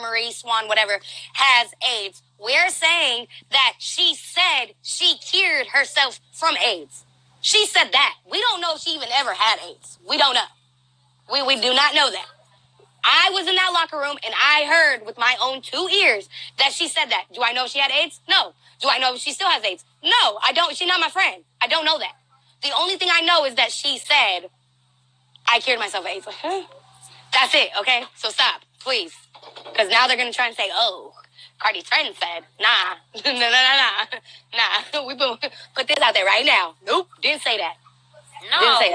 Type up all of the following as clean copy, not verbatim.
Marie Swan, whatever, has AIDS. We're saying that she said she cured herself from AIDS. She said that. We don't know if she even ever had AIDS. We don't know. We do not know that. I was in that locker room and I heard with my own two ears that she said that. Do I know if she had AIDS? No. Do I know if she still has AIDS? No, I don't. She's not my friend. I don't know that. The only thing I know is that she said, I cured myself of AIDS. That's it, okay? So stop, please. Because now they're going to try and say, oh, Cardi's friend said, nah, nah. We put this out there right now. Nope, didn't say that. No, like,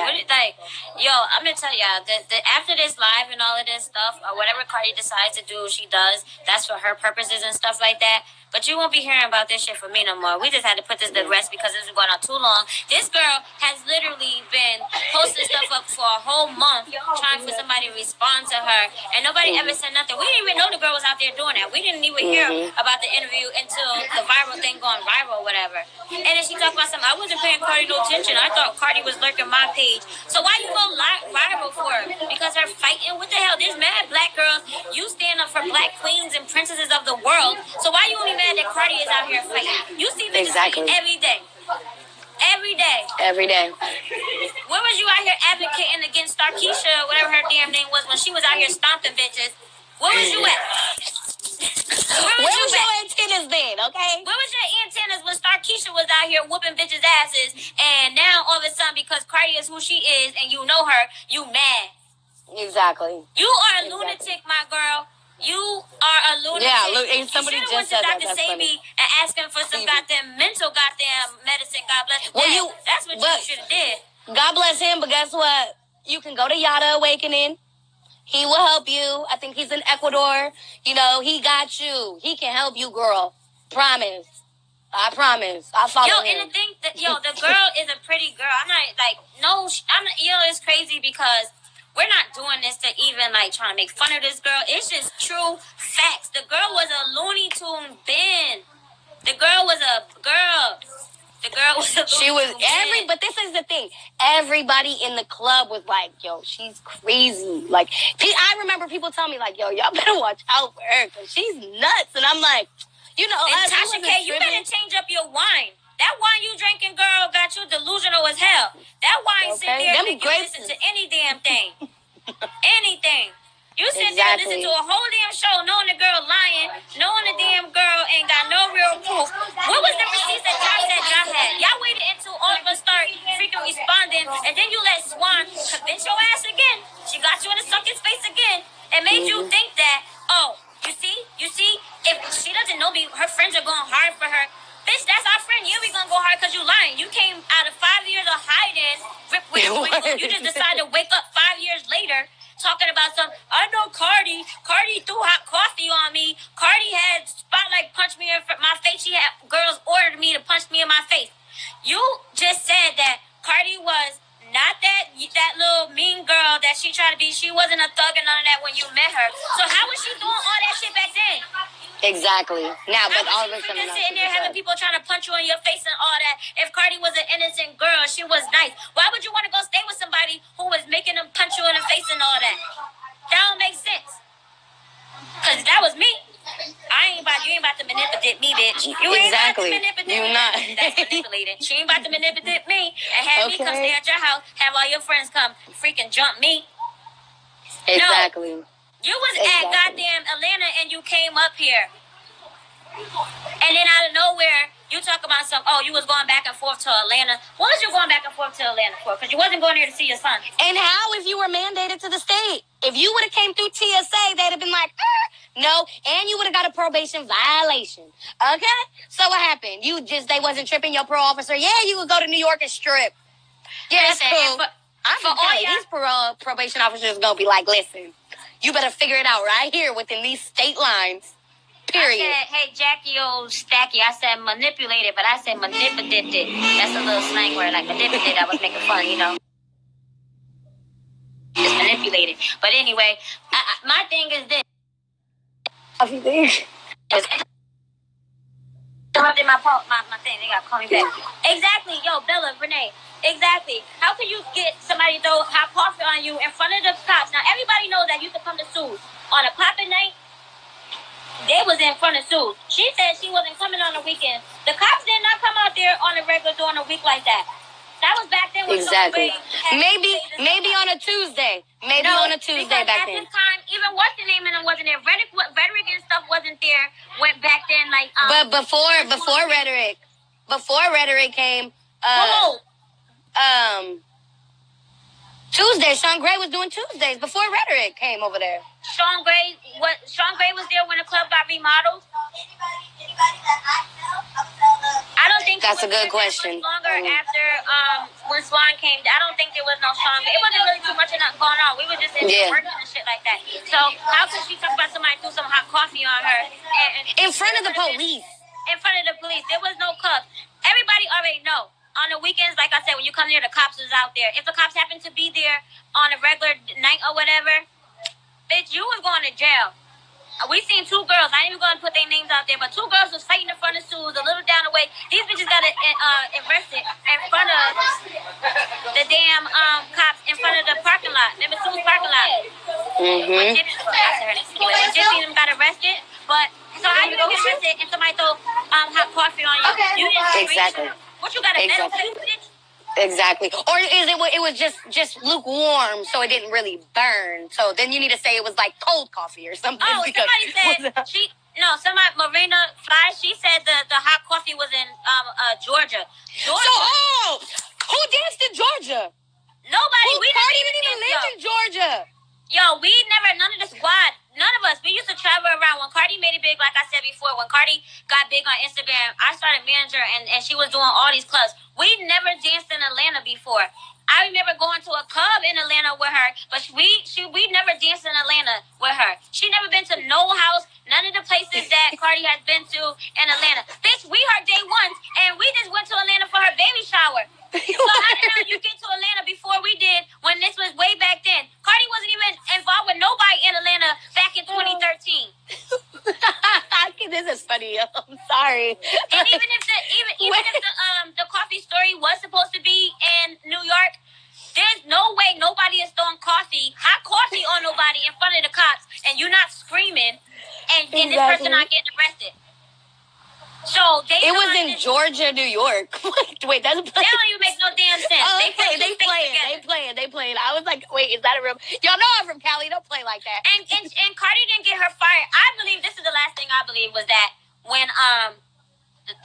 yo, I'm gonna tell y'all that after this live and all of this stuff, or whatever Cardi decides to do, she does. That's for her purposes and stuff like that. But you won't be hearing about this shit from me no more. We just had to put this to rest because this is going on too long. This girl has literally been posting stuff up for a whole month trying for somebody to respond to her. And nobody ever said nothing. We didn't even know the girl was out there doing that. We didn't even hear about the interview until the viral thing going viral or whatever. And then she talked about something. I wasn't paying Cardi no attention. I thought Cardi was lurking my page. So why you go viral for her? Because her fighting? What the hell? There's mad black girls. You stand up for black queens and princesses of the world. So why you only mad that Cardi is out here fighting? You see this every day. Every day. Where was you out here advocating against Starkeisha, whatever her damn name was, when she was out here stomping bitches? Where was you at? Where was your antennas then, okay? Where was your antennas when Starkeisha was out here whooping bitches' asses, and now all of a sudden, because Cardi is who she is, and you know her, you mad. Exactly. You are a lunatic, my girl. You are a lunatic. Yeah, look, and somebody just said that. Dr. Sebi and ask him for some goddamn mental goddamn medicine. God bless. Well, that's what you should have did. God bless him, but guess what? You can go to Yada Awakening. He will help you. I think he's in Ecuador. You know, he got you. He can help you, girl. Promise. I promise. I follow him. Yo, and the thing that the girl is a pretty girl. I'm not like it's crazy because we're not doing this to even, like, trying to make fun of this girl. It's just true facts. The girl was a Looney Tune bin. The girl was a Looney Tune bin. But this is the thing. Everybody in the club was like, yo, she's crazy. Like, I remember people telling me, like, yo, y'all better watch out for her because she's nuts. And I'm like, and Tasha K, you better change up your wine. That wine you drinking, girl, got you delusional as hell. That wine sitting there and you listen to any damn thing. Anything. You sit there and listen to a whole damn show knowing the girl lying, knowing the damn girl ain't got no real proof. What was the receipts that y'all said y'all had? Y'all waited until all of us started freaking responding, and then you let Swan convince your ass again. She got you in the sucking space again and made you think that, oh, you see, if she doesn't know me, her friends are going hard for her. Bitch, that's our friend. You we gonna go hard because you lying. You came out of 5 years of hiding. You just decided to wake up 5 years later talking about some. I know Cardi. Cardi threw hot coffee on me. Cardi had Spotlight punched me in my face. She had girls ordered me to punch me in my face. You just said that Cardi was not that little mean girl that she tried to be. She wasn't a thug and none of that when you met her. So how was she doing all that shit back then? Exactly. Now, but all of a sudden, sitting there having people trying to punch you in your face and all that. If Cardi was an innocent girl, she was nice. Why would you want to go stay with somebody who was making them punch you in the face and all that? That don't make sense. Cause that was me. You ain't about to manipulate me, bitch. You ain't about to manipulate me. That's manipulated. She ain't about to manipulate me and have me come stay at your house. Have all your friends come freaking jump me. Exactly. No. You was at goddamn Atlanta and you came up here. And then out of nowhere, you talk about you was going back and forth to Atlanta. What was you going back and forth to Atlanta for? Because you wasn't going there to see your son. And how if you were mandated to the state? If you would have came through TSA, they'd have been like, no. And you would have got a probation violation. Okay? So what happened? They wasn't tripping your parole officer. Yeah, you would go to New York and strip. Yeah, that's cool. For all these probation officers going to be like, listen, you better figure it out right here within these state lines. Period. I said, hey, Jackie, old Stacky. I said manipulated, but I said manipulated. That's a little slang word, like manipulated. I was making fun, It's manipulated. But anyway, my thing is this. My thing. They got to call me back. Exactly. Yo, Bella, Renee. Exactly. How can you get somebody to throw hot coffee on you in front of the cops? Now, everybody knows that you can come to Sue's on a poppin' night. was in front of Sue's. She said she wasn't coming on the weekend. The cops did not come out there on a regular during a week like that. That was back then. When exactly. Maybe on a Tuesday. Maybe no, on a Tuesday back then. At this time, even what's the name and it wasn't there. Rhetoric and stuff wasn't there. Went back then like. But before rhetoric came. Tuesday, Sean Gray was doing Tuesdays before rhetoric came over there. Sean Gray was there when the club got remodeled. Anybody that I know, I don't think that's a good question. After when Swan came, I don't think there was no Sean. It wasn't really too much going on. We were just in there working and shit like that. So how could she talk about somebody threw some hot coffee on her and in front of the police? In front of the police, there was no cuffs. Everybody already know. On the weekends, like I said, when you come here, the cops was out there. If the cops happened to be there on a regular night or whatever, bitch, you was going to jail. We seen two girls. I ain't even going to put their names out there, but two girls was fighting in front of Sue's, a little down the way. These bitches got arrested in front of the damn cops in front of the parking lot. Remember Sue's parking lot? Mm-hmm. When Gypsy and them got arrested, but so how you go get arrested and somebody throw hot coffee on you? Okay. You didn't exactly. What you got a exactly. Exactly. Or is it was just lukewarm, so it didn't really burn. So then you need to say it was like cold coffee or something. Oh, somebody said Marina Fly, she said the hot coffee was in Georgia. So who danced in Georgia? Nobody. We didn't even live in Georgia. Yo, we never, none of the squad, none of us, we used to travel around. When Cardi made it big, like I said before, when Cardi got big on Instagram, I started manager and she was doing all these clubs. We never danced in Atlanta before. I remember going to a club in Atlanta with her, but we never danced in Atlanta with her. She never been to no house, none of the places that Cardi has been to in Atlanta. Bitch, we her day ones, and we just went to Atlanta for her baby shower. So how the hell you get to Atlanta before we did when this was way back then? Cardi wasn't even involved with nobody in Atlanta back in 2013. This is funny. I'm sorry. And even if the coffee story was supposed to be in New York, there's no way nobody is throwing hot coffee on nobody in front of the cops and you're not screaming and this person not getting arrested. So it was in Georgia, New York. Wait, that's that don't even make no damn sense. Oh, okay. They playing. I was like, wait, is that a real? Y'all know I'm from Cali. Don't play like that. And Cardi didn't get her fired. I believe this is the last thing I believe was that when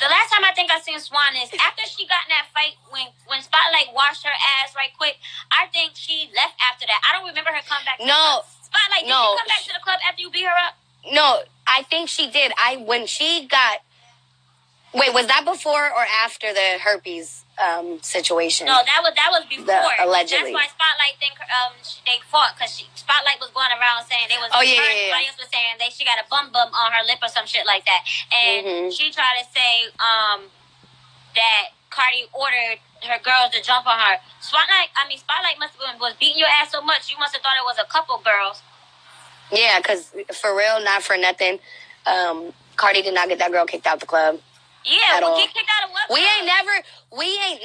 the last time I think I seen Swan is after she got in that fight when Spotlight washed her ass right quick. I think she left after that. I don't remember her come back. No, Spotlight. Did she come back to the club after you beat her up? No, I think she did. When she got. Wait, was that before or after the herpes situation? No, that was before. Allegedly, that's why Spotlight think they fought because Spotlight was going around saying they was. Oh yeah, everybody else was saying she got a bum bum on her lip or some shit like that, and she tried to say that Cardi ordered her girls to jump on her. Spotlight must have been beating your ass so much you must have thought it was a couple girls. Yeah, because for real, not for nothing, Cardi did not get that girl kicked out the club. Yeah, we get kicked out of what? We ain't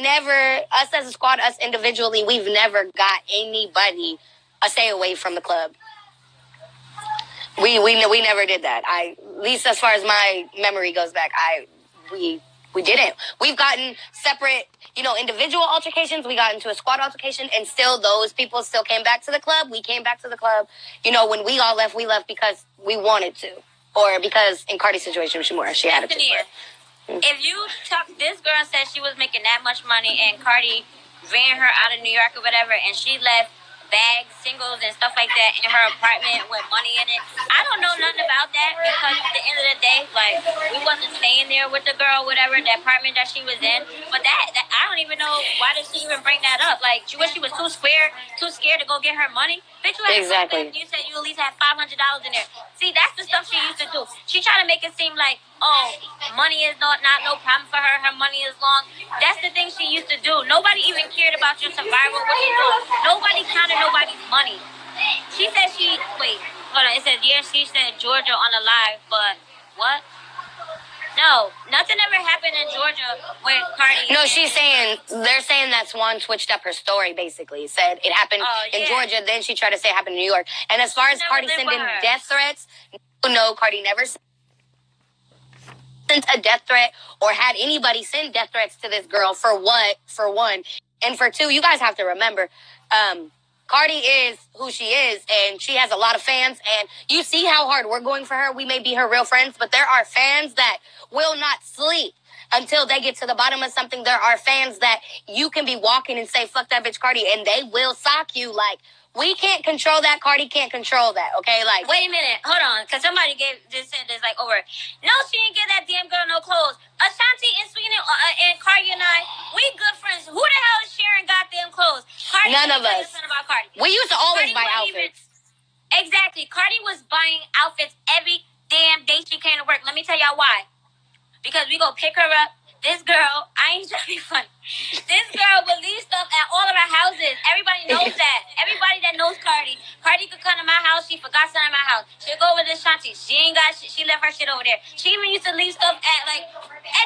never, us as a squad, us individually, we've never got anybody a stay away from the club. We never did that. At least as far as my memory goes back, we didn't. We've gotten separate, individual altercations. We got into a squad altercation, and still those people still came back to the club. We came back to the club. When we all left, we left because we wanted to, or because in Cardi's situation, she had it. If you talk, this girl said she was making that much money and Cardi ran her out of New York or whatever, and she left bags, singles, and stuff like that in her apartment with money in it. I don't know nothing about that because at the end of the day, we wasn't staying there with the girl, whatever, the apartment that she was in. But that I don't even know why did she even bring that up. She was too scared to go get her money. Bitch, you had exactly. You said you at least had $500 in there. See, that's the stuff she used to do. She tried to make it seem like, money is not no problem for her. Her money is long. That's the thing she used to do. Nobody even cared about your survival. What you doing? Nobody counted nobody's money. She said wait, hold on. It says, yeah, she said Georgia on the live, but what? No, nothing ever happened in Georgia with Cardi. No, they're saying that Swan switched up her story, basically. Said it happened in Georgia, then she tried to say it happened in New York. And as far as Cardi sending death threats, no, Cardi never sent a death threat or had anybody send death threats to this girl for one. And for two, you guys have to remember, Cardi is who she is, and she has a lot of fans, and you see how hard we're going for her. We may be her real friends, but there are fans that will not sleep until they get to the bottom of something. There are fans that you can be walking and say, fuck that bitch Cardi, and they will sock you. Like, we can't control that. Cardi can't control that, okay? Like, wait a minute. Hold on, because somebody said this, like, over. No, she didn't give that damn girl no clothes. Ashanti and Sweden and Cardi and I, we good friends. Who the hell is sharing goddamn clothes? Cardi, none of us. About Cardi. We used to always buy outfits. Exactly. Cardi was buying outfits every damn day she came to work. Let me tell y'all why. Because we go pick her up. This girl, I ain't trying to be funny. This girl will leave stuff at all of our houses. Everybody knows that. Everybody that knows Cardi. Cardi could come to my house. She forgot something at my house. She'll go over to Shantae. She ain't got shit. She left her shit over there. She even used to leave stuff at, like,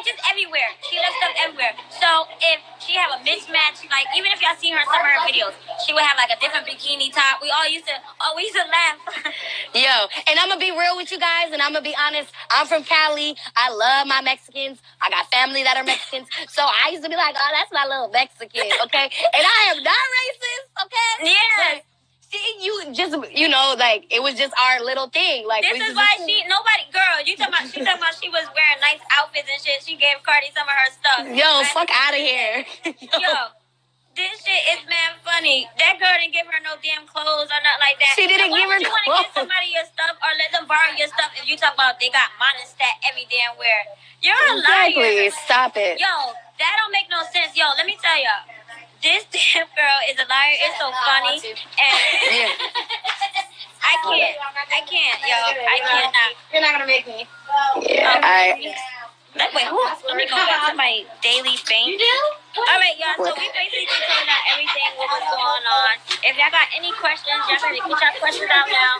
just everywhere. She left stuff everywhere. So if she have a mismatch, like, even if y'all see her in some of her videos, she would have, like, a different bikini top. We used to laugh. Yo, and I'm going to be real with you guys, and I'm going to be honest. I'm from Cali. I love my Mexicans. I got family that are Mexicans. So I used to be like, oh, that's my little Mexican, okay? And I am not racist, okay? Yeah. But see, you just, you know, like, it was just our little thing. Like, this is why she was wearing nice outfits and shit. She gave Cardi some of her stuff. Yo, right? Fuck out of here. Yo. This shit is mad funny. That girl didn't give her no damn clothes or nothing like that. She didn't give her clothes. You want to give somebody your stuff or let them borrow your stuff if you talk about they got monostat every damn where? You're a liar. Exactly. Stop it. Yo, that don't make no sense. Yo, let me tell y'all. This damn girl is a liar. It's so funny. And yeah. I can't, yo. I cannot. You're not going to make me. Yeah, wait, who? Let me go back to my daily thing. You do? All right, y'all. So we basically told out everything what was going on. If y'all got any questions, y'all gotta put y'all questions out now.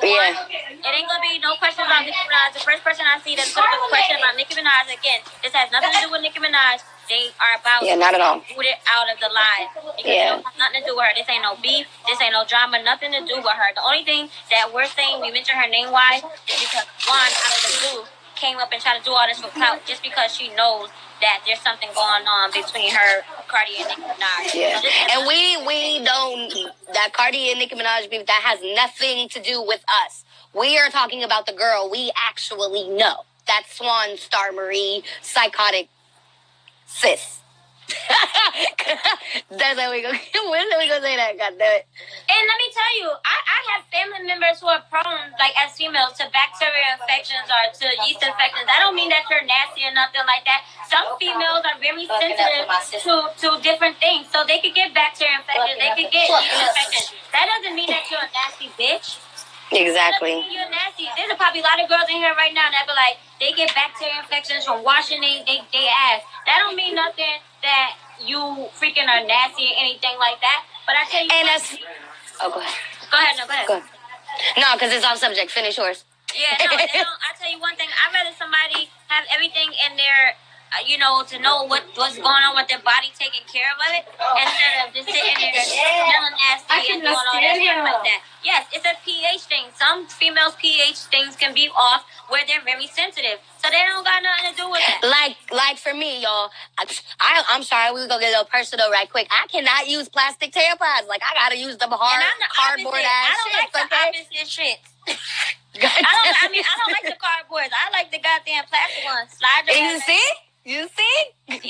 Yeah. It ain't gonna be no questions about Nicki Minaj. The first person I see that's gonna be a question about Nicki Minaj again. This has nothing to do with Nicki Minaj. They are about not at all. Put it out of the line. Yeah. It has nothing to do with her. This ain't no beef. This ain't no drama. Nothing to do with her. The only thing that we're saying we mention her name wise is because one out of the blue came up and tried to do all this for clout just because she knows that there's something going on between her, Cardi and Nicki Minaj. Yeah. And we don't, that Cardi and Nicki Minaj beef, that has nothing to do with us. We are talking about the girl we actually know. That's Swan, Star Marie, psychotic sis. That's how we go. When are we gonna say that? God damn it. And let me tell you, I have family members who are prone, like as females, to bacterial infections or to yeast infections. I don't mean that you're nasty or nothing like that. Some females are very sensitive to different things, so they could get bacterial infections, they could get yeast infections. That doesn't mean that you're a nasty bitch. Exactly. You're nasty. There's probably a lot of girls in here right now that be like, they get bacterial infections from washing they ass. That don't mean nothing that you freaking are nasty or anything like that. But I tell you, and that's go ahead. No, because it's off subject. Finish yours. Yeah, no. I tell you one thing. I'd rather somebody have everything in their, you know, to know what's going on with their body, taking care of it, instead of just sitting there smelling nasty and doing all that stuff like that. Yes, it's a pH thing. Some females' pH things can be off where they're very sensitive, so they don't got nothing to do with it. Like for me, y'all, I'm sorry, we were gonna get a little personal right quick. I cannot use plastic tampons. Like, I gotta use them hard, and I'm the cardboard opposite. Ass. I don't shit, like the opposite shit. I don't like the cardboards. I like the goddamn plastic ones. Slide the you see? Back. You see?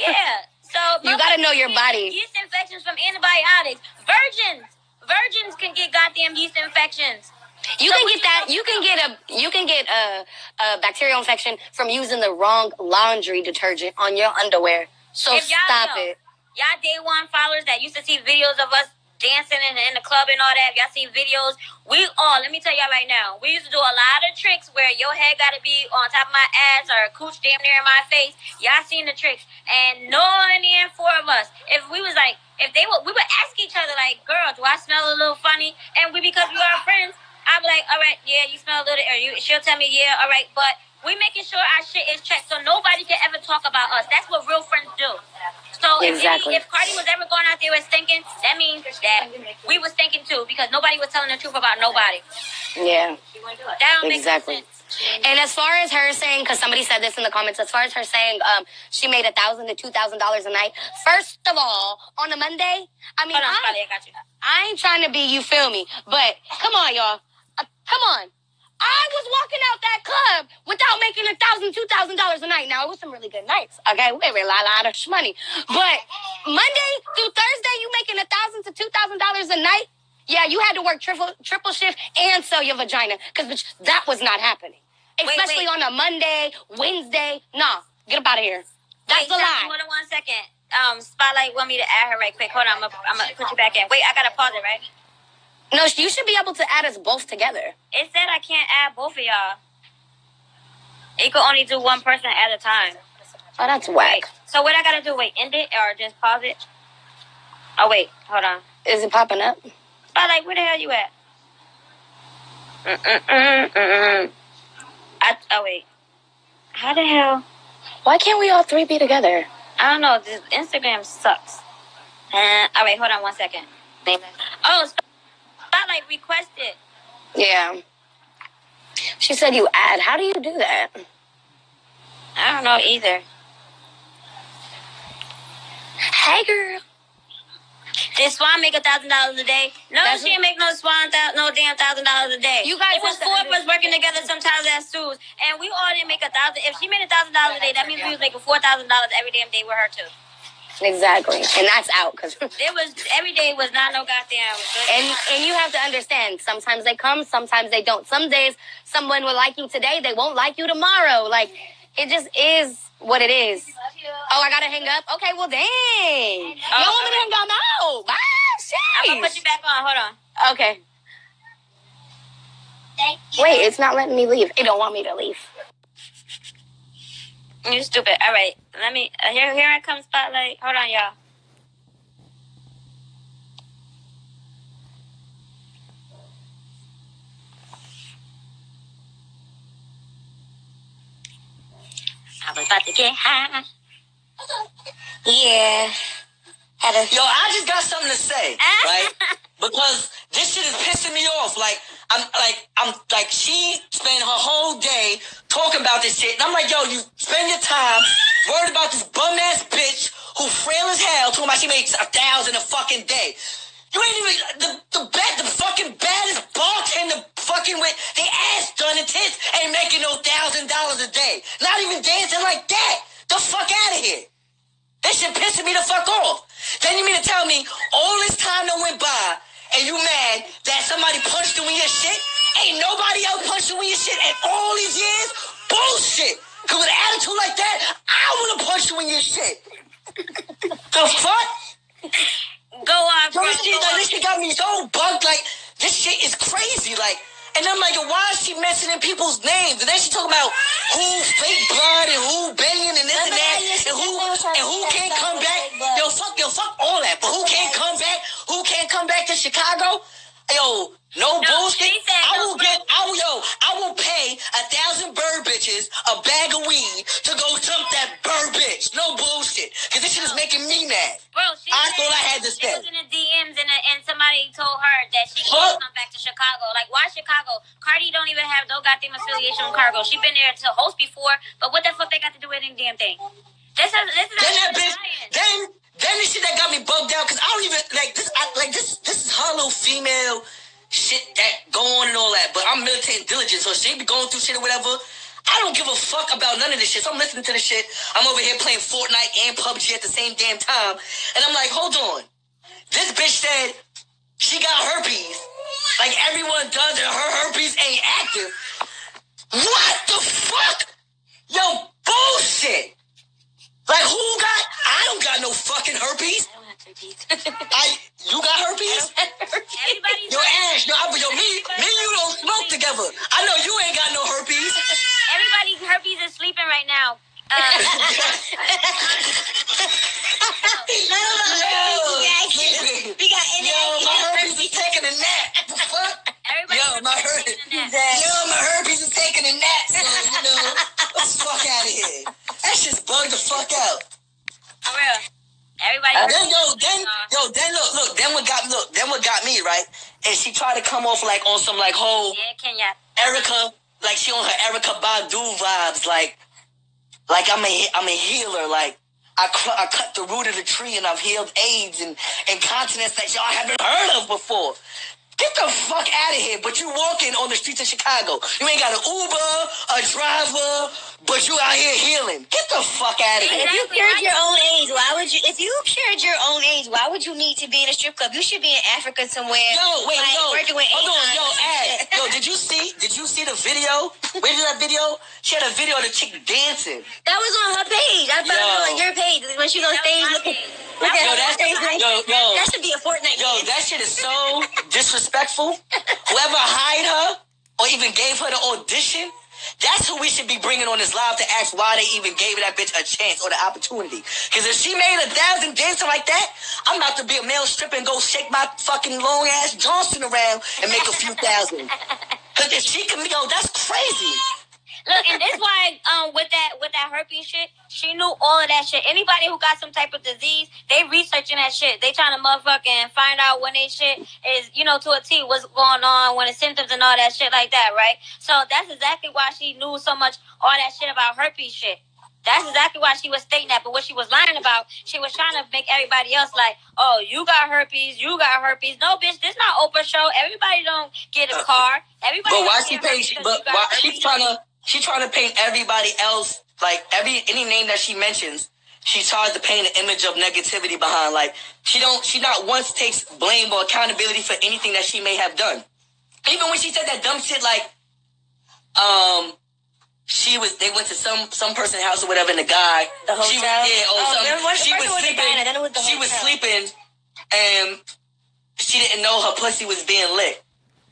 Yeah. So you gotta know your body. Yeast infections from antibiotics. Virgins can get goddamn yeast infections. You can get a bacterial infection from using the wrong laundry detergent on your underwear. So stop it. Y'all day one followers that used to see videos of us dancing in the club and all that. If y'all see videos, let me tell y'all right now, we used to do a lot of tricks where your head got to be on top of my ass or a cooch damn near in my face. Y'all seen the tricks. And no one in four of us, we would ask each other, like, girl, do I smell a little funny? And because we are friends, I'd be like, all right, yeah, you smell a little, or she'll tell me, yeah, all right, but we making sure our shit is checked so nobody can ever talk about us. That's what real friends do. So exactly. If Cardi was ever going out there was thinking, that means that we was thinking too, because nobody was telling the truth about nobody. Yeah. That don't make sense. And as far as her saying, because somebody said this in the comments, as far as her saying she made $1,000 to $2,000 a night, first of all, on a Monday, I mean, I ain't trying to be, you feel me, but come on, y'all. Come on. I was walking out that club without making $1,000, $2,000 a night. Now, it was some really good nights, okay? We made a lot of money. But Monday through Thursday, you making $1,000 to $2,000 a night? Yeah, you had to work triple shift and sell your vagina, because that was not happening. Especially on a Monday, Wednesday. Nah, get up out of here. That's a lie. Hold on 1 second. Spotlight want me to add her right quick. Hold on, I'm gonna put you back in. Wait, I gotta pause it, right? No, you should be able to add us both together. It said I can't add both of y'all. It could only do one person at a time. Oh, that's whack. Wait, so what I gotta do? Wait, end it or just pause it? Oh wait, hold on. Is it popping up? Spotlight, where the hell you at? Oh wait, how the hell? Why can't we all three be together? I don't know. This Instagram sucks. Oh wait, hold on 1 second. Oh. Spotlight requested. Yeah. She said you add. How do you do that? I don't know either. Hey, girl. Did Swan make $1,000 a day? No, she didn't make no Swan no damn $1,000 a day. You guys, it was four of us working together sometimes at Sue's, and we all didn't make $1,000. If she made $1,000 a day, that means we was making $4,000 every damn day with her too. Exactly, and that's out because it was every day was not no goddamn. And you have to understand. Sometimes they come, sometimes they don't. Some days someone will like you today, they won't like you tomorrow. Like it just is what it is. Oh, I gotta hang up. Okay, well dang. Y'all want me to hang up now? Bye. Sheesh. I'm gonna put you back on. Hold on. Okay. Thank you. Wait, it's not letting me leave. It don't want me to leave. You're stupid. All right, let me. Here I come, Spotlight. Hold on, y'all. I was about to get high. Yeah. Yo, I just got something to say, right? Because this shit is pissing me off. Like, I'm like, she spent her whole day talking about this shit. And I'm like, yo, you spend your time worried about this bum ass bitch who frail as hell talking about she makes $1,000 a fucking day. You ain't even the fucking baddest bartender fucking with the ass done and tits ain't making no $1,000 a day. Not even dancing like that. The fuck out of here. That shit pissing me the fuck off. Then you mean to tell me all this time that went by and you mad that somebody punched you in your shit? Ain't nobody else punched you in your shit in all these years? Bullshit. Because with an attitude like that, I want to punch you in your shit. The fuck? Go on, bro. This shit got me so bugged. Like, this shit is crazy. Like, and I'm like, why is she messing in people's names? And then she talking about who fake blood and who banging and this and that and who can't come back. Yo, fuck all that. But who can't come back? Who can't come back to Chicago? Yo, no bullshit. I will pay 1,000 bird bitches a bag of weed to go jump that bird bitch. No bullshit. Because this shit is making me mad. Bro, I thought I had to say. She was in the DMs and somebody told her that she can't come back to Chicago. Like, why Chicago? Cardi don't even have no goddamn affiliation with Chicago. She been there to host before, but what the fuck they got to do with any damn thing? Then the shit that got me bugged out, because I don't even, like, this is her little female shit that go on and all that, but I'm military diligent, so she be going through shit or whatever. I don't give a fuck about none of this shit, so I'm listening to this shit. I'm over here playing Fortnite and PUBG at the same damn time, and I'm like, hold on. This bitch said she got herpes. Like, everyone does, and her herpes ain't active. What the fuck? Yo, bullshit. Like, who got? I don't got no fucking herpes. I don't have herpes. You got herpes? Everybody's your ass. Me and you don't smoke together. I know you ain't got no herpes. Everybody's herpes is sleeping right now. My herpes is taking a nap. What? My herpes is taking a nap. So, you know, let's fuck out of here. That shit's bugged the fuck out. For real. Everybody. Then what got me, right? And she tried to come off like on some like whole Erica like she on her Erykah Badu vibes, like I'm a healer, like I cut the root of the tree and I've healed AIDS and continents that y'all haven't heard of before. Get the fuck out of here, but you walking on the streets of Chicago. You ain't got an Uber, a driver, but you out here healing. Get the fuck out of here. If you cured your own AIDS, why would you need to be in a strip club? You should be in Africa somewhere. No, wait, like, working with hold on, yo, did you see the video? Where did that video? She had a video of the chick dancing. That was on her page. I thought it was on your page. When she was on stage looking. That should be a Fortnite. Yo, that shit is so disrespectful. Whoever hired her or even gave her the audition, that's who we should be bringing on this live to ask why they even gave that bitch a chance or the opportunity. Because if she made 1,000 dancing like that, I'm about to be a male stripper and go shake my fucking long ass Johnson around and make a few thousand. Because if she can, yo, that's crazy. Look, and this why with that herpes shit, she knew all of that shit. Anybody who got some type of disease, they researching that shit. They trying to motherfucking find out when they shit is, you know, to a T, what's going on, when the symptoms and all that shit like that, right? So that's exactly why she knew so much all that shit about herpes shit. That's exactly why she was stating that. But what she was lying about, she was trying to make everybody else like, oh, you got herpes, you got herpes. No, bitch, this not Oprah show. Everybody don't get a car. Everybody. But why she paying? But why she's trying to paint everybody else, like any name that she mentions, she tries to paint an image of negativity behind. Like she not once takes blame or accountability for anything that she may have done. Even when she said that dumb shit, like they went to some person's house or whatever, and the guy, the hotel? She was sleeping, and she didn't know her pussy was being licked.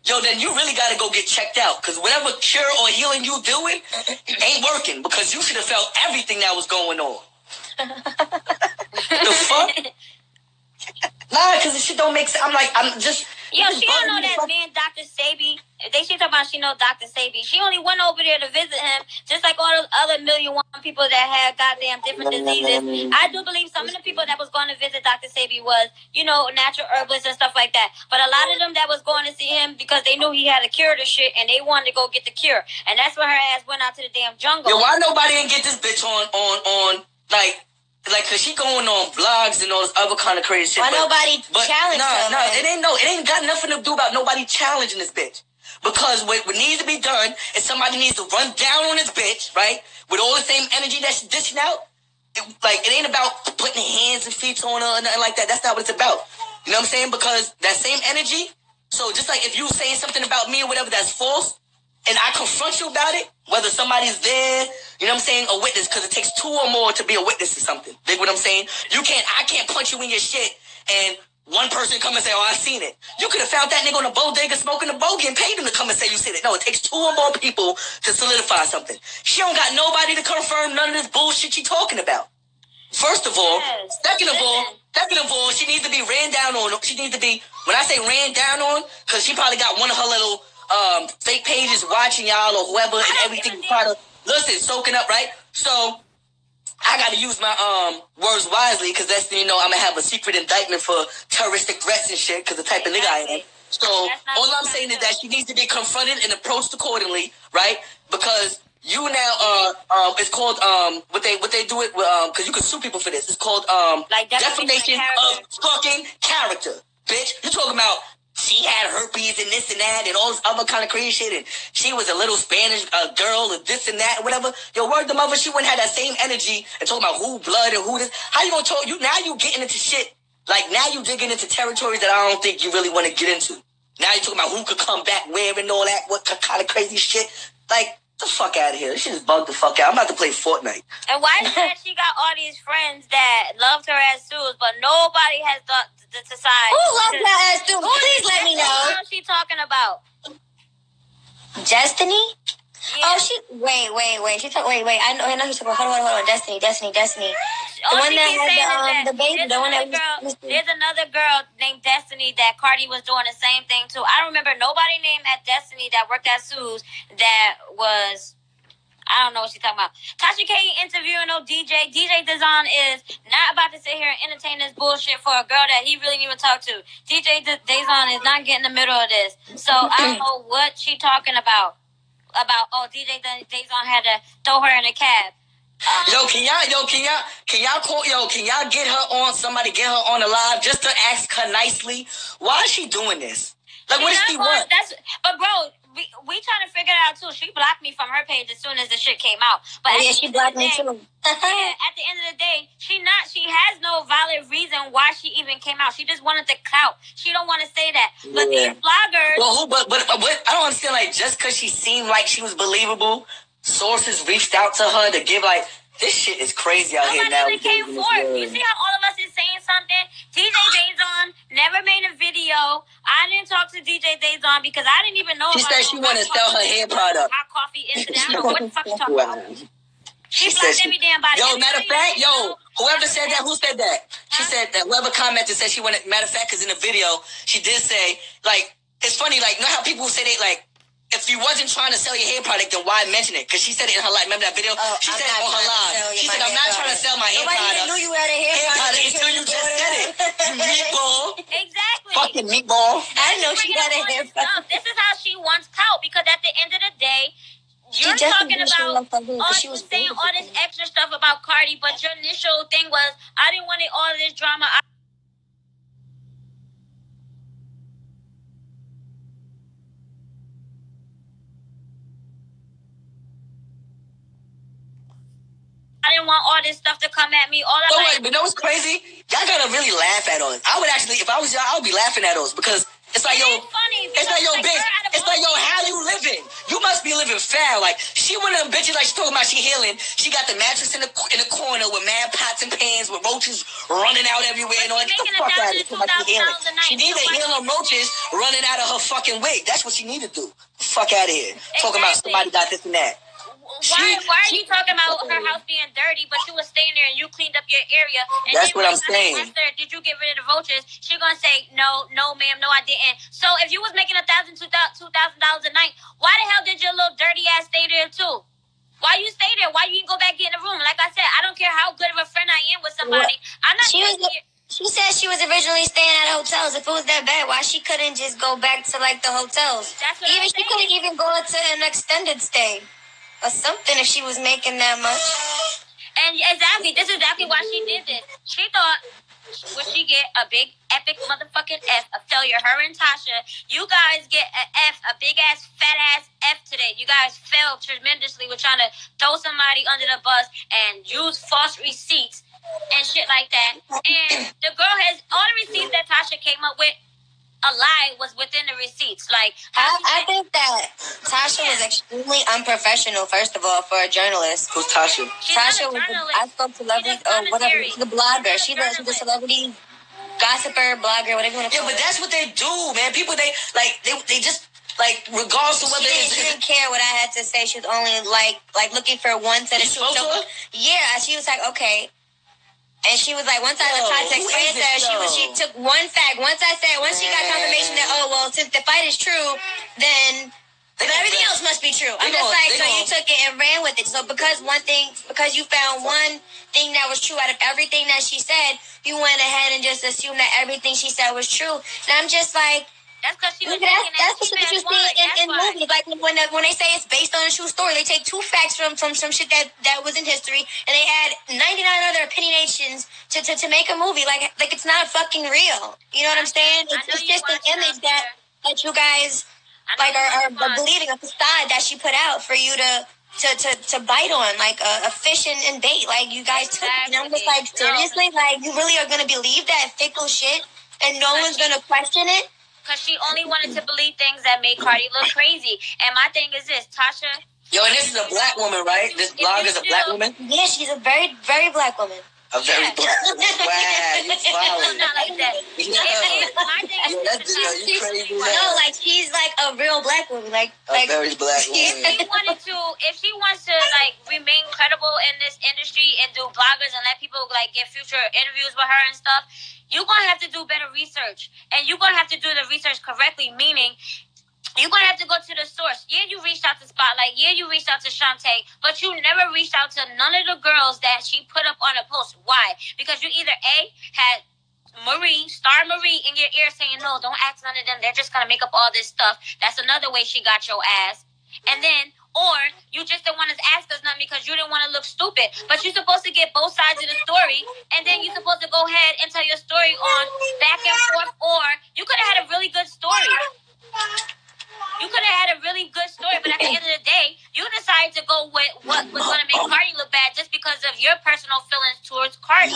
Yo, then you really got to go get checked out, because whatever cure or healing you doing ain't working, because you should have felt everything that was going on. The fuck? Nah, because the shit don't make sense. I'm like, I'm just... Yo, she don't know that man, Dr. Sebi. She talking about she know Dr. Sebi. She only went over there to visit him, just like all those other 1,000,001 people that had goddamn different diseases. I do believe some of the people that was going to visit Dr. Sebi was, you know, natural herbalists and stuff like that. But a lot of them that was going to see him because they knew he had a cure to shit and they wanted to go get the cure. And that's when her ass went out to the damn jungle. Yo, why nobody didn't get this bitch on like... Like, cause she going on blogs and all this other kind of crazy shit. Why nobody challenged her? No, it ain't got nothing to do about nobody challenging this bitch. Because what needs to be done is somebody needs to run down on this bitch, right? With all the same energy that she's dishing out. It ain't about putting hands and feet on her or nothing like that. That's not what it's about. You know what I'm saying? Because that same energy. So just like if you saying something about me or whatever that's false, and I confront you about it, whether somebody's there, you know what I'm saying, a witness, because it takes two or more to be a witness to something. Dig what I'm saying? I can't punch you in your shit and one person come and say, oh, I seen it. You could have found that nigga on a bodega smoking a bogey and paid him to come and say you seen it. No, it takes two or more people to solidify something. She don't got nobody to confirm none of this bullshit she talking about. First of all, yes. Second of all, she needs to be ran down on. She needs to be, when I say ran down on, because she probably got one of her little fake pages watching y'all or whoever and everything product. Listen, soaking up, right? So I gotta use my words wisely, because that's, you know, I'm gonna have a secret indictment for terroristic threats and shit, because the type of nigga I am. So all I'm saying is that she needs to be confronted and approached accordingly, right? Because you now it's called what they do it because you can sue people for this. It's called defamation of fucking character, bitch. You're talking about she had herpes and this and that and all this other kind of crazy shit, and she was a little Spanish girl and this and that and whatever. Yo, word the mother, she wouldn't have that same energy and talking about who blood and who this. How you gonna talk? You now you getting into shit, like now you digging into territories that I don't think you really want to get into. Now you talking about who could come back where and all that, what kind of crazy shit. Like, the fuck out of here. She just bugged the fuck out. I'm about to play Fortnite. And why is that she got all these friends that loved her as Sue's, but nobody has thought to decide who loved her as Sue's? Please let me know. What is she talking about? Destiny? Yeah. Oh, she... Wait. Wait. I know she's talking about... Hold on. Destiny. The one that had the baby, the one that was... There's another girl named Destiny that Cardi was doing the same thing to. I don't remember nobody named at Destiny that worked at Sue's that was... I don't know what she's talking about. Tasha K interviewing no DJ. DJ Dazon is not about to sit here and entertain this bullshit for a girl that he really didn't even talk to. DJ Dazon is not getting in the middle of this. So I don't know what she's talking about. about, oh, DJ Dazon had to throw her in a cab. Yo, can y'all get her on, somebody get her on the live just to ask her nicely, why is she doing this? Like, what does she want? But, bro, we trying to figure it out, too. She blocked me from her page as soon as the shit came out. But yeah, she blocked me, too. At the end of the day, she has no valid reason why she even came out. She just wanted the clout. She don't want to say that. But these bloggers... Well, I don't understand, like, just because she seemed like she was believable, sources reached out to her to give, like... This shit is crazy out here now. Nobody came forth. You see how all of us is saying something? DJ Dazon never made a video. I didn't talk to DJ Dazon because I didn't even know. She said she wanted to sell her hair product. Hot coffee is down. What the fuck you talking about? She blocked every damn body. Yo, matter of fact, yo, whoever said that, who said that? She said that. Whoever commented said she wanted. Matter of fact, because in the video, she did say, like, it's funny, like, you know how people say they, like, if you wasn't trying to sell your hair product, then why mention it? Because she said it in her live. Remember that video? Oh, she said it on her live. She said, I'm not trying to sell my hair product. Nobody knew you had a hair product until you just said it. You meatball. Exactly. Fucking meatball. I know she had a hair product. This is how she wants clout, because at the end of the day, you're talking about all, she was saying all this extra stuff about Cardi, but your initial thing was, I didn't want all this drama. I didn't want all this stuff to come at me. But you know what's crazy? Y'all gotta really laugh at us. I would actually, if I was y'all, I would be laughing at us, because it's like, yo, it's not your bitch. It's like, yo, how you living? You must be living foul. Like, she one of them bitches, like, she talking about she healing. She got the mattress in the corner with mad pots and pans with roaches running out everywhere and all that. Get the fuck out of here. She needs to heal her roaches running out of her fucking wig. That's what she need to do. The fuck out of here. Talking about somebody got this and that. Why are you talking about her house being dirty, but you was staying there and you cleaned up your area? And that's what I'm saying. Her, did you get rid of the roaches? She gonna say, no, ma'am, no, I didn't. So if you was making $1,000, $2,000 a night, why the hell did your little dirty ass stay there too? Why you stay there? Why you didn't go back in the room? Like I said, I don't care how good of a friend I am with somebody. What? I'm not. She said she was originally staying at hotels. If it was that bad, why she couldn't just go back to, like, the hotels? That's what even I'm saying. She couldn't even go to an extended stay or something if she was making that much. And exactly, this is exactly why she did this. She thought, would she get a big, epic motherfucking F of failure? Her and Tasha, you guys get an F, a big-ass, fat-ass F today. You guys failed tremendously with trying to throw somebody under the bus and use false receipts and shit like that. And the girl has all the receipts that Tasha came up with. A lie was within the receipts. Like, I think that Tasha was extremely unprofessional, first of all, for a journalist. Who's Tasha? Tasha was I spoke to Lovely, or whatever, the blogger. She's the celebrity gossiper, blogger, whatever you want to call it. Yeah, but that's what they do, man. People, they just, like, regardless of whether she didn't care what I had to say. She was only, like looking for one set of shoes. Yeah, she was like, okay. And she was like, once I tried to explain that, she took one fact. Once she got confirmation that, oh, well, since the fight is true, then everything else must be true. I'm just like, so you took it and ran with it. So because you found one thing that was true out of everything that she said, you went ahead and just assumed that everything she said was true. And I'm just like, that's because she was what you see in movies. Like, when they say it's based on a true story, they take two facts from some shit that was in history, and they add 99 other opinionations to make a movie. Like it's not fucking real. You know what I'm saying? It's just an image that you guys, like, are believing, a facade that she put out for you to bite on, like a fish and bait. Like, you guys took it. And I'm just like, seriously? Like, you really are going to believe that fickle shit, and no one's going to question it? Because she only wanted to believe things that made Cardi look crazy. And my thing is this, Tasha... Yo, and this is a black woman, right? This blog is a black woman? Yeah, she's a very, very black woman. A very black woman. Wow, you following. Not like that. She's crazy. No, like, she's like a real black woman. Like, a very black woman. If she wants to, like, remain credible in this industry and do bloggers and let people, like, get future interviews with her and stuff... You're going to have to do better research, and you're going to have to do the research correctly, meaning you're going to have to go to the source. Yeah, you reached out to Spotlight. Yeah, you reached out to Shantae, but you never reached out to none of the girls that she put up on a post. Why? Because you either, A, had Star Marie in your ear saying, no, don't ask none of them. They're just going to make up all this stuff. That's another way she got your ass. And then, or you just didn't want to ask us nothing because you didn't want to look stupid. But you're supposed to get both sides of the story, and then you're supposed to go ahead and tell your story on back and forth, or you could have had a really good story. You could have had a really good story, but at the end of the day, you decided to go with what was going to make Cardi look bad just because of your personal feelings towards Cardi.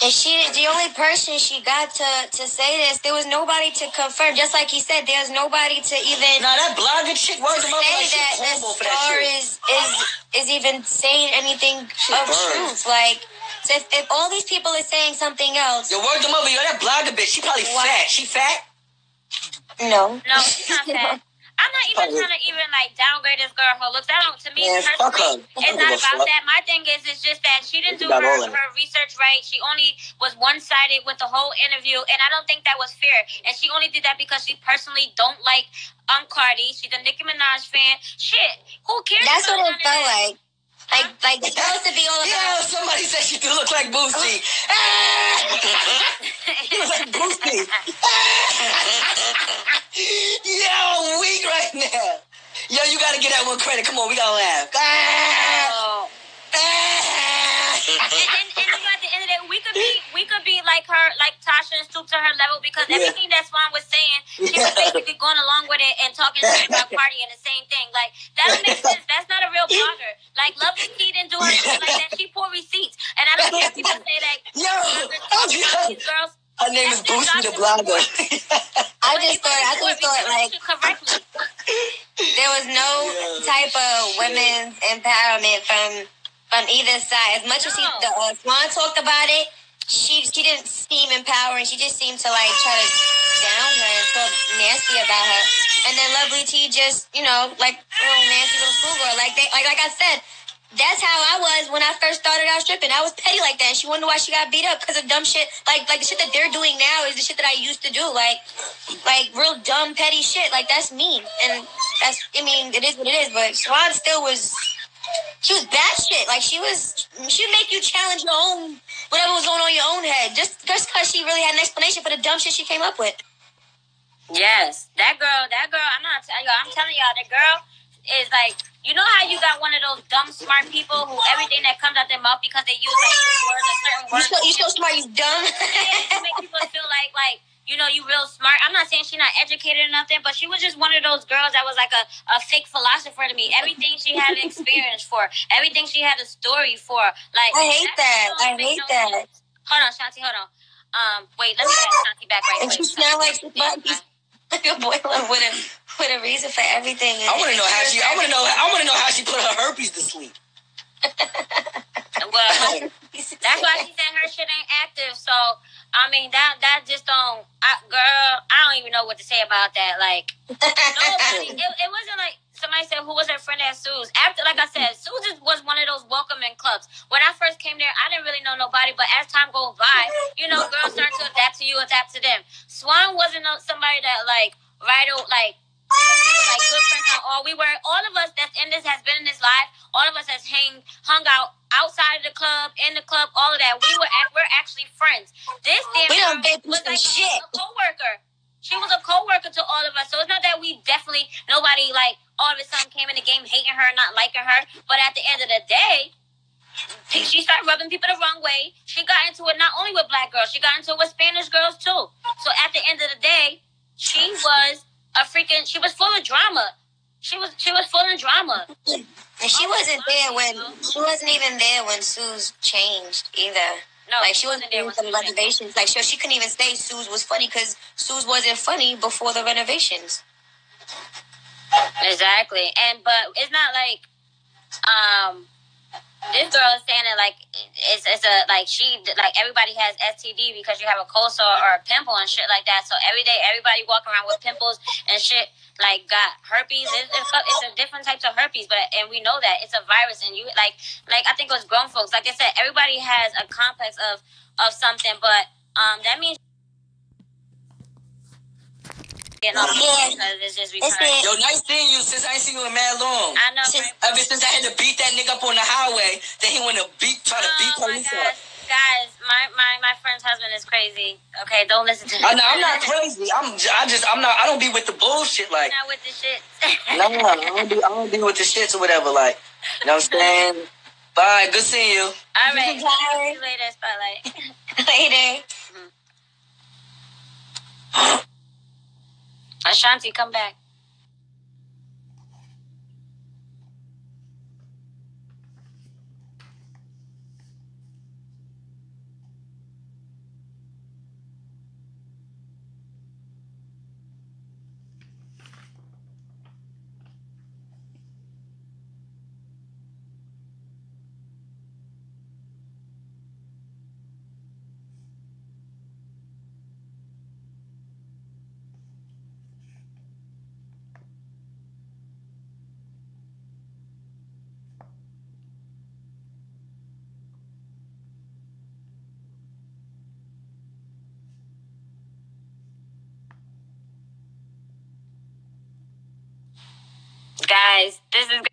And she, the only person she got to say this, there was nobody to confirm. Just like he said, there's nobody to even. Now that blonde chick was the most like that Star is even saying anything of truth, like. So if all these people are saying something else. Yo, word the mother, yo, that blogger bitch, she probably fat. She fat? No. No, she's not fat. I'm not even trying to even like downgrade this girl her looks. I don't, to me, yeah, personally, it's not about that. My thing is, it's just that she didn't do her research right. She only was one-sided with the whole interview, and I don't think that was fair. And she only did that because she personally don't like Cardi. She's a Nicki Minaj fan. Shit, who cares? That's what it felt like. Like it's supposed to be all about. Yeah, somebody said she could look like Boosie. She was like Boosie. Yo, I'm weak right now. Yo, you gotta get that one credit. Come on, we gotta laugh. Oh. And at the end of the day, we could be like her, like Tasha, and stoop to her level because everything that Swan was saying, she was basically going along with it and talking shit about Cardi and the same thing. Like that doesn't make sense. That's not a real blogger. Like Lovely Key didn't do her shit like that. She poor receipts, and I don't care if people say like, yo, these girls. Her name is Boosie the blogger. I just thought like there was no type of women's empowerment from either side. As much as Swan talked about it, she didn't seem empowering. She just seemed to like try to down her and talk nasty about her. And then Lovely T just, you know, like little nasty little schoolgirl. Like I said, that's how I was when I first started out stripping. I was petty like that. And she wondered why she got beat up because of dumb shit. Like the shit that they're doing now is the shit that I used to do. Like real dumb petty shit. Like that's mean. And that's, I mean, it is what it is. But Swan still was. She was batshit. Like, she'd make you challenge your own, whatever was going on in your own head. Just because she really had an explanation for the dumb shit she came up with. Yes. That girl, I'm telling y'all, that girl is like, you know how you got one of those dumb, smart people who everything that comes out their mouth because they use, like, words or certain words. You so smart, you dumb. Yeah, make people feel like, you know, you real smart. I'm not saying she's not educated or nothing, but she was just one of those girls that was like a fake philosopher to me. Everything she had an experience for. Everything she had a story for. Like I hate that. Hold on, Shanti, hold on. Wait, let me get Shanti back right away. She's not like your boiler with a reason for everything. I wanna know how she put her herpes to sleep. Well, that's why she said her shit ain't active, so I mean that just don't, girl. I don't even know what to say about that. Like nobody. It wasn't like somebody said who was her friend at Sue's. After, like I said, Sue's was one of those welcoming clubs. When I first came there, I didn't really know nobody. But as time goes by, you know, girls start to adapt to you, adapt to them. Swan wasn't somebody that like like good friends. All of us that's in this has been in this life. All of us has hung out outside of the club, in the club, all of that. We're actually friends. This damn girl was like she was a coworker. She was a coworker to all of us. So it's not that we definitely nobody like all of a sudden came in the game hating her, not liking her. But at the end of the day, she started rubbing people the wrong way. She got into it not only with black girls, she got into it with Spanish girls too. So at the end of the day, she was she was full of drama. She was full of drama. And she wasn't even there when Sue's changed either. No, like she wasn't there with the renovations. Like she couldn't even say Sue's was funny because Sue's wasn't funny before the renovations. Exactly, but it's not like this girl is saying that like it's a like she like everybody has STD because you have a cold sore or a pimple and shit like that. So every day everybody walking around with pimples and shit. Like got herpes. It's a different types of herpes, and we know that it's a virus. And you like I think it was grown folks. Like I said, everybody has a complex of something, but that means. You know, it's just yo, nice seeing you. Since I ain't seen you in mad long. I know. Ever since I had to beat that nigga up on the highway, then he wanna try to beat police up. Guys, my friend's husband is crazy. Okay, don't listen to him. I know I'm not crazy. I don't be with the bullshit. Like, not with the shit. I don't be with the shits or whatever. Like, you know what I'm saying? Bye. Good seeing you. All right. Bye. See you later, Spotlight. Later. Mm-hmm. Ashanti, come back. Guys, this is page.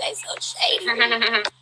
I so shady.